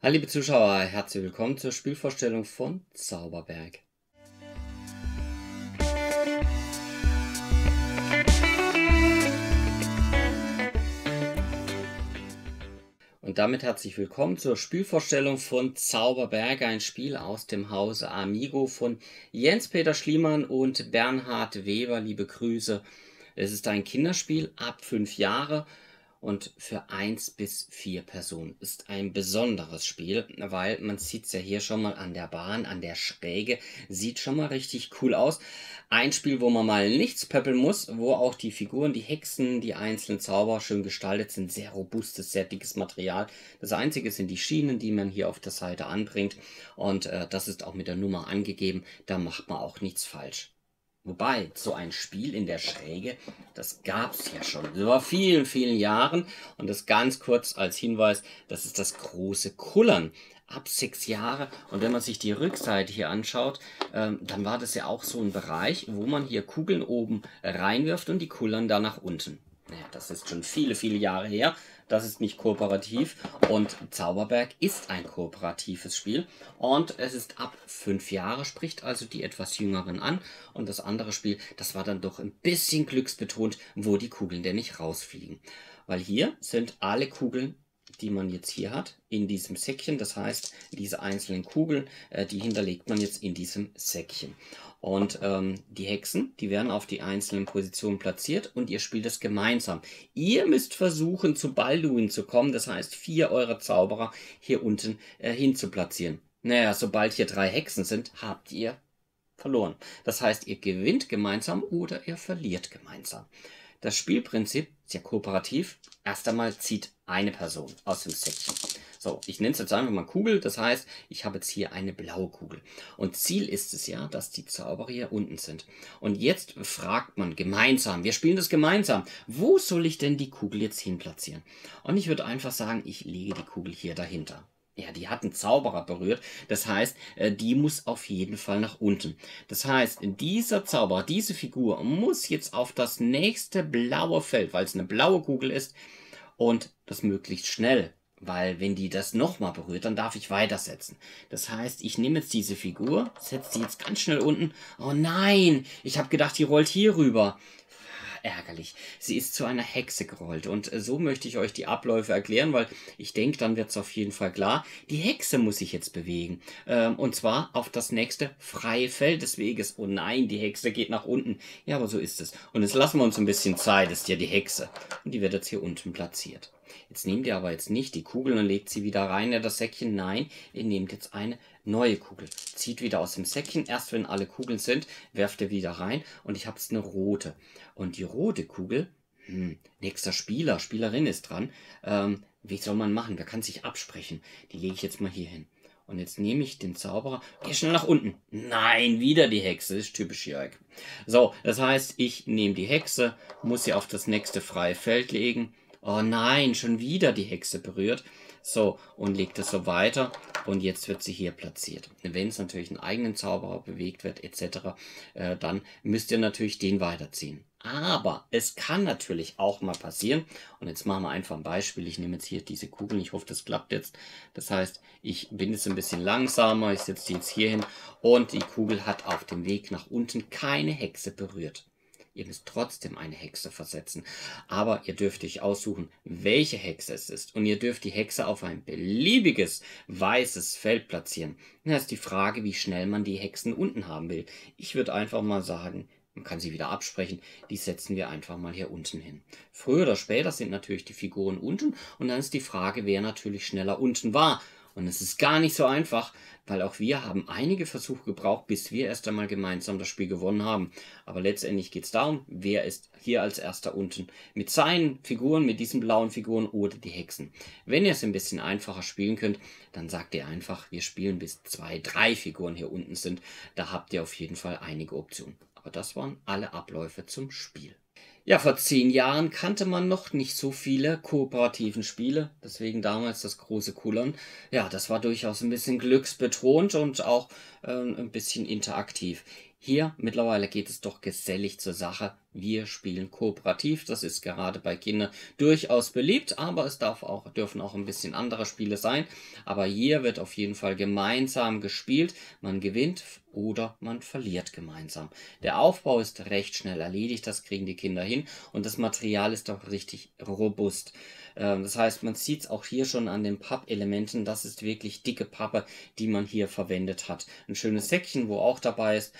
Hallo liebe Zuschauer, herzlich willkommen zur Spielvorstellung von Zauberberg. Und damit herzlich willkommen zur Spielvorstellung von Zauberberg, ein Spiel aus dem Hause Amigo von Jens-Peter Schliemann und Bernhard Weber. Liebe Grüße. Es ist ein Kinderspiel ab 5 Jahre. Und für 1 bis 4 Personen ist ein besonderes Spiel, weil man sieht es ja hier schon mal an der Bahn, an der Schräge, sieht schon mal richtig cool aus. Ein Spiel, wo man mal nichts pöppeln muss, wo auch die Figuren, die Hexen, die einzelnen Zauber schön gestaltet sind, sehr robustes, sehr dickes Material. Das Einzige sind die Schienen, die man hier auf der Seite anbringt und das ist auch mit der Nummer angegeben, da macht man auch nichts falsch. Wobei, so ein Spiel in der Schräge, das gab es ja schon vor vielen, vielen Jahren. Und das ganz kurz als Hinweis, das ist das große Kullern ab 6 Jahre. Und wenn man sich die Rückseite hier anschaut, dann war das ja auch so ein Bereich, wo man hier Kugeln oben reinwirft und die kullern da nach unten. Naja, das ist schon viele, viele Jahre her. Das ist nicht kooperativ und Zauberberg ist ein kooperatives Spiel und es ist ab 5 Jahre, spricht also die etwas Jüngeren an und das andere Spiel, das war dann doch ein bisschen glücksbetont, wo die Kugeln denn nicht rausfliegen. Weil hier sind alle Kugeln, die man jetzt hier hat, in diesem Säckchen, das heißt, diese einzelnen Kugeln, die hinterlegt man jetzt in diesem Säckchen. Und die Hexen, die werden auf die einzelnen Positionen platziert und ihr spielt das gemeinsam. Ihr müsst versuchen, zu Balduin zu kommen, das heißt, 4 eurer Zauberer hier unten hin zu platzieren. Naja, sobald hier 3 Hexen sind, habt ihr verloren. Das heißt, ihr gewinnt gemeinsam oder ihr verliert gemeinsam. Das Spielprinzip ist ja kooperativ. Erst einmal zieht eine Person aus dem Säckchen. So, ich nenne es jetzt einfach mal Kugel. Das heißt, ich habe jetzt hier eine blaue Kugel. Und Ziel ist es ja, dass die Zauberer hier unten sind. Und jetzt fragt man gemeinsam, wir spielen das gemeinsam, wo soll ich denn die Kugel jetzt hin platzieren? Und ich würde einfach sagen, ich lege die Kugel hier dahinter. Ja, die hat einen Zauberer berührt. Das heißt, die muss auf jeden Fall nach unten. Das heißt, dieser Zauberer, diese Figur muss jetzt auf das nächste blaue Feld, weil es eine blaue Kugel ist und das möglichst schnell. Weil wenn die das nochmal berührt, dann darf ich weitersetzen. Das heißt, ich nehme jetzt diese Figur, setze sie jetzt ganz schnell unten. Oh nein, ich habe gedacht, die rollt hier rüber. Ärgerlich. Sie ist zu einer Hexe gerollt und so möchte ich euch die Abläufe erklären, weil ich denke, dann wird es auf jeden Fall klar. Die Hexe muss sich jetzt bewegen und zwar auf das nächste freie Feld des Weges. Oh nein, die Hexe geht nach unten. Ja, aber so ist es. Und jetzt lassen wir uns ein bisschen Zeit, das ist ja die Hexe und die wird jetzt hier unten platziert. Jetzt nehmt ihr aber jetzt nicht die Kugel und legt sie wieder rein in das Säckchen. Nein, ihr nehmt jetzt eine neue Kugel. Zieht wieder aus dem Säckchen. Erst wenn alle Kugeln sind, werft ihr wieder rein. Und ich habe jetzt eine rote. Und die rote Kugel, nächster Spieler, Spielerin ist dran. Wie soll man machen? Wer kann sich absprechen? Die lege ich jetzt mal hier hin. Und jetzt nehme ich den Zauberer, gehe schnell nach unten. Nein, wieder die Hexe, das ist typisch Jörg. So, das heißt, ich nehme die Hexe, muss sie auf das nächste freie Feld legen. Oh nein, schon wieder die Hexe berührt. So, und legt es so weiter. Und jetzt wird sie hier platziert. Wenn es natürlich einen eigenen Zauberer bewegt wird, etc., dann müsst ihr natürlich den weiterziehen. Aber es kann natürlich auch mal passieren. Und jetzt machen wir einfach ein Beispiel. Ich nehme jetzt hier diese Kugeln. Ich hoffe, das klappt jetzt. Das heißt, ich bin jetzt ein bisschen langsamer. Ich setze die jetzt hier hin. Und die Kugel hat auf dem Weg nach unten keine Hexe berührt. Ihr müsst trotzdem eine Hexe versetzen, aber ihr dürft euch aussuchen, welche Hexe es ist. Und ihr dürft die Hexe auf ein beliebiges weißes Feld platzieren. Das ist die Frage, wie schnell man die Hexen unten haben will. Ich würde einfach mal sagen, man kann sie wieder absprechen, die setzen wir einfach mal hier unten hin. Früher oder später sind natürlich die Figuren unten und dann ist die Frage, wer natürlich schneller unten war. Und es ist gar nicht so einfach, weil auch wir haben einige Versuche gebraucht, bis wir erst einmal gemeinsam das Spiel gewonnen haben. Aber letztendlich geht es darum, wer ist hier als erster unten mit seinen Figuren, mit diesen blauen Figuren oder die Hexen. Wenn ihr es ein bisschen einfacher spielen könnt, dann sagt ihr einfach, wir spielen bis 2, 3 Figuren hier unten sind. Da habt ihr auf jeden Fall einige Optionen. Aber das waren alle Abläufe zum Spiel. Ja, vor 10 Jahren kannte man noch nicht so viele kooperativen Spiele, deswegen damals das große Kullern. Ja, das war durchaus ein bisschen glücksbetont und auch ein bisschen interaktiv. Hier mittlerweile geht es doch gesellig zur Sache. Wir spielen kooperativ, das ist gerade bei Kindern durchaus beliebt, aber es dürfen auch ein bisschen andere Spiele sein. Aber hier wird auf jeden Fall gemeinsam gespielt, man gewinnt oder man verliert gemeinsam. Der Aufbau ist recht schnell erledigt, das kriegen die Kinder hin und das Material ist auch richtig robust. Das heißt, man sieht es auch hier schon an den Pappelementen, das ist wirklich dicke Pappe, die man hier verwendet hat. Ein schönes Säckchen, wo auch dabei ist,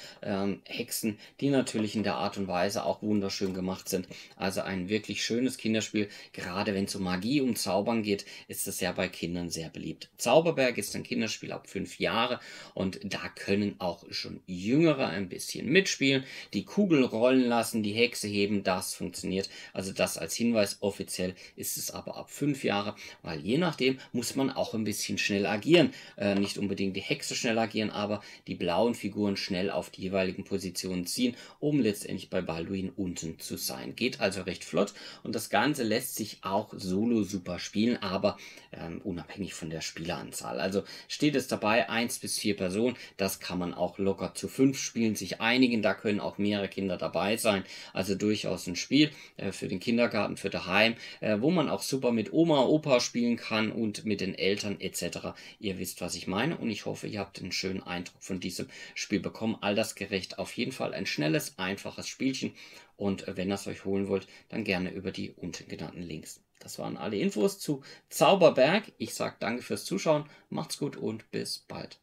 Hexen, die natürlich in der Art und Weise auch wunderschön gemacht sind. Also ein wirklich schönes Kinderspiel. Gerade wenn es um Magie, um Zaubern geht, ist das ja bei Kindern sehr beliebt. Zauberberg ist ein Kinderspiel ab 5 Jahre und da können auch schon Jüngere ein bisschen mitspielen. Die Kugel rollen lassen, die Hexe heben, das funktioniert. Also das als Hinweis. Offiziell ist es aber ab 5 Jahre, weil je nachdem muss man auch ein bisschen schnell agieren. Nicht unbedingt die Hexe schnell agieren, aber die blauen Figuren schnell auf die jeweiligen Positionen ziehen, um letztendlich bei Balduin unten zu sein. Geht also recht flott und das Ganze lässt sich auch solo super spielen, aber unabhängig von der Spieleranzahl. Also steht es dabei, 1 bis 4 Personen, das kann man auch locker zu 5 spielen, sich einigen, da können auch mehrere Kinder dabei sein. Also durchaus ein Spiel für den Kindergarten, für daheim, wo man auch super mit Oma, Opa spielen kann und mit den Eltern etc. Ihr wisst, was ich meine und ich hoffe, ihr habt einen schönen Eindruck von diesem Spiel bekommen. Altersgerecht auf jeden Fall ein schnelles, einfaches Spielchen. Und wenn ihr es euch holen wollt, dann gerne über die unten genannten Links. Das waren alle Infos zu Zauberberg. Ich sage danke fürs Zuschauen, macht's gut und bis bald.